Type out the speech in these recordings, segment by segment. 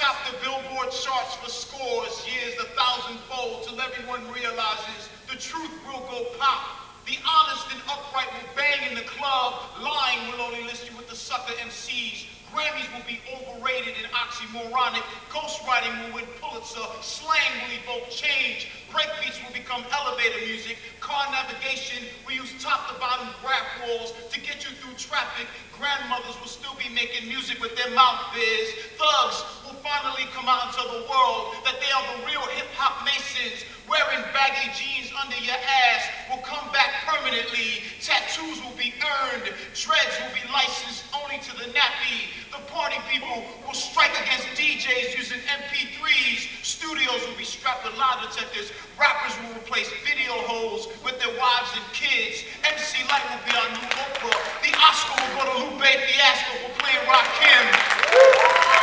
top the Billboard charts for scores, years, a thousandfold, till everyone realizes the truth will go pop. The honest and upright will bang in the club. Lying will only list you with the sucker MCs. Grammys will be overrated and oxymoronic. Ghostwriting will win Pulitzer. Slang will evoke change. Breakbeats will become elevator music. Car navigation will use top to bottom graph walls to get you through traffic. Grandmothers will still be making music with their mouth biz. Thugs will finally come out into the world that they are the real hip-hop masons. Wearing baggy jeans under your ass will come back permanently. Tattoos will be earned. Dreads will be licensed only to the nappy. The party people will strike against DJs using MP3s. Studios will be strapped with lie detectors. Rappers will replace video hoes with their wives and kids. MC Light will be our new Oprah. The Oscar will go to Lupe Fiasco for playing Rakim.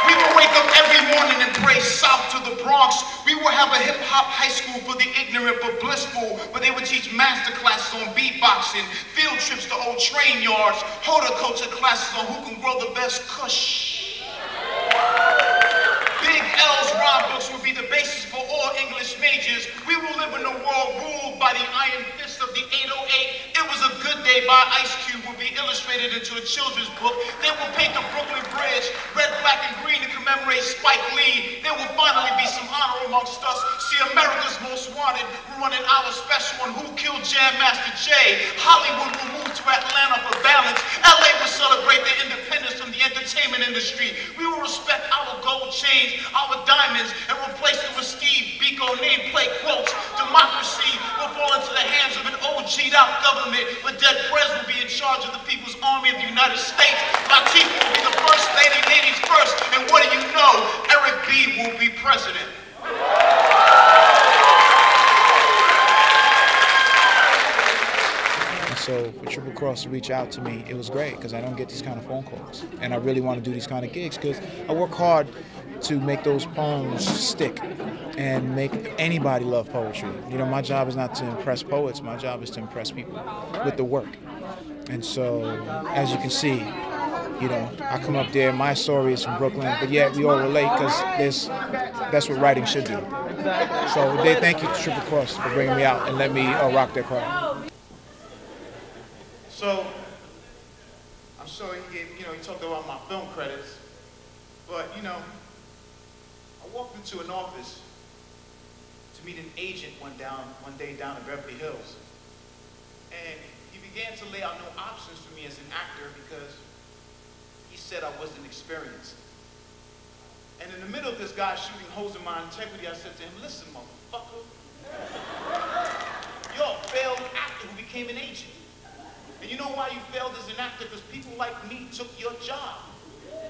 We will wake up every morning and pray south to the Bronx. We will have a hip-hop high school for the ignorant but blissful, where they would teach master classes on beatboxing, field trips to old train yards, horticulture classes on who can grow the best kush. Big L's rhyme books will be the basis for all English majors. We will live in a world ruled by the iron fist of the 808. It Was a Good Day by Ice Cube will be illustrated into a children's book. They will paint the Brooklyn Bridge red, black, and green to commemorate Spike Lee. There will finally be some honor amongst us. See, America's Most Wanted will run an hour special on Who Killed Jam Master Jay. Hollywood will move to Atlanta for balance. LA will celebrate their independence from the entertainment industry. We will respect our gold chains, our diamonds, and replace them with Steve Biko nameplate quotes. Democracy will fall into the hands of an OG'd out government, but Dead Prez will be in charge of the People's Army of the United States. Latifah will be the first lady, ladies first, and what do you know? Eric B. will be president. So for Triple Cross to reach out to me, it was great because I don't get these kind of phone calls. And I really want to do these kind of gigs because I work hard to make those poems stick and make anybody love poetry. You know, my job is not to impress poets, my job is to impress people with the work. And so, as you can see, you know, I come up there, my story is from Brooklyn, but yet we all relate because that's what writing should do. So they thank you to Triple Cross for bringing me out and let me rock their crowd. So, I'm sure he gave, you know, he talked about my film credits, but you know, I walked into an office to meet an agent one day down in Beverly Hills, and he began to lay out no options for me as an actor because he said I wasn't experienced. And in the middle of this guy shooting holes in my integrity, I said to him, "Listen, motherfucker, you're a failed actor who became an agent. And you know why you failed as an actor? Because people like me took your job.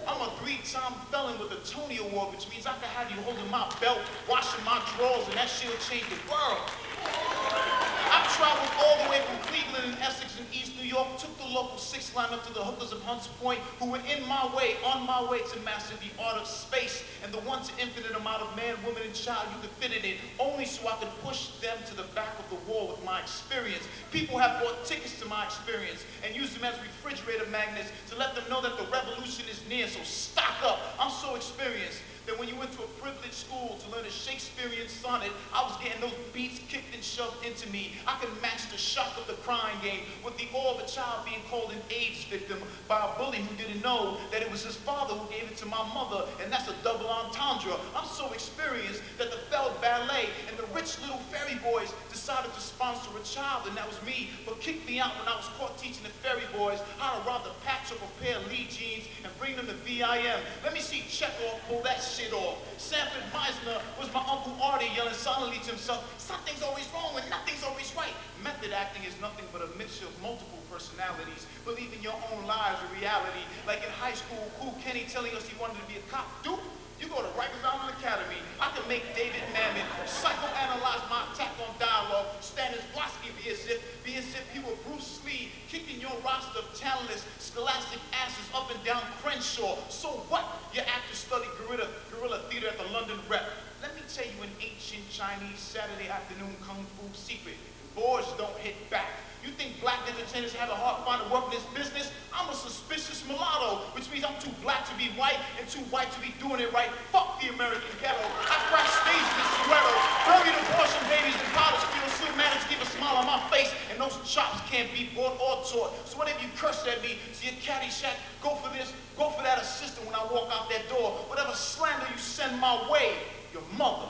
I'm a three-time felon with a Tony Award, which means I could have you holding my belt, washing my drawers, and that shit'll change the world. I've traveled all the way from Cleveland and Essex and East New York, took the local 6 line up to the hookers of Hunts Point, who were in my way, on my way to master the art of space and the once infinite amount of man, woman, and child you could fit in it, only so I could push them to the back of the wall with my experience. People have bought tickets to my experience and used them as refrigerator magnets to let them know that the revolution is near, so stock up. I'm so experienced that when you went to a privileged school to learn a Shakespearean sonnet, I was getting those beats kicked and shoved into me. I could match the shock of the crying game with the awe of a child being called an AIDS victim by a bully who didn't know that it was his father who gave it to my mother, and that's a double entendre. I'm so experienced that the Feld Ballet and the rich little fairy boys decided to sponsor a child, and that was me, but kicked me out when I was caught teaching the fairy boys how to rob the patch of a pair of Lee jeans and bring them to VIM. Let me see Chekhov pull that shit off. Sanford Meisner was my Uncle Artie yelling silently to himself, something's always wrong and nothing's always right. Method acting is nothing but a mixture of multiple personalities. Believe in your own lives or reality. Like in high school, Cool Kenny telling us he wanted to be a cop. Dude, you go to Rikers Island Academy. I can make David Mamet psychoanalyze my attack on dialogue. Stanislavski be as if he were Bruce Lee, kicking your roster of talentless, scholastic asses up and down Crenshaw. So what? Your actor studied guerrilla theater at the London Rep. Let me tell you an ancient Chinese Saturday afternoon kung fu secret. Boards don't hit back. You think black entertainers have a hard time to work in this business? I'm a suspicious mulatto, which means I'm too black to be white and too white to be doing it right. Fuck the American ghetto. I crack stage with Soweto. Bury the abortion babies in college. People still manage to keep a smile on my face, and those chops can't be bought or taught. So whatever you curse at me, see a caddy shack, go for this, go for that assistant when I walk out that door. Whatever slander you send my way, your mother.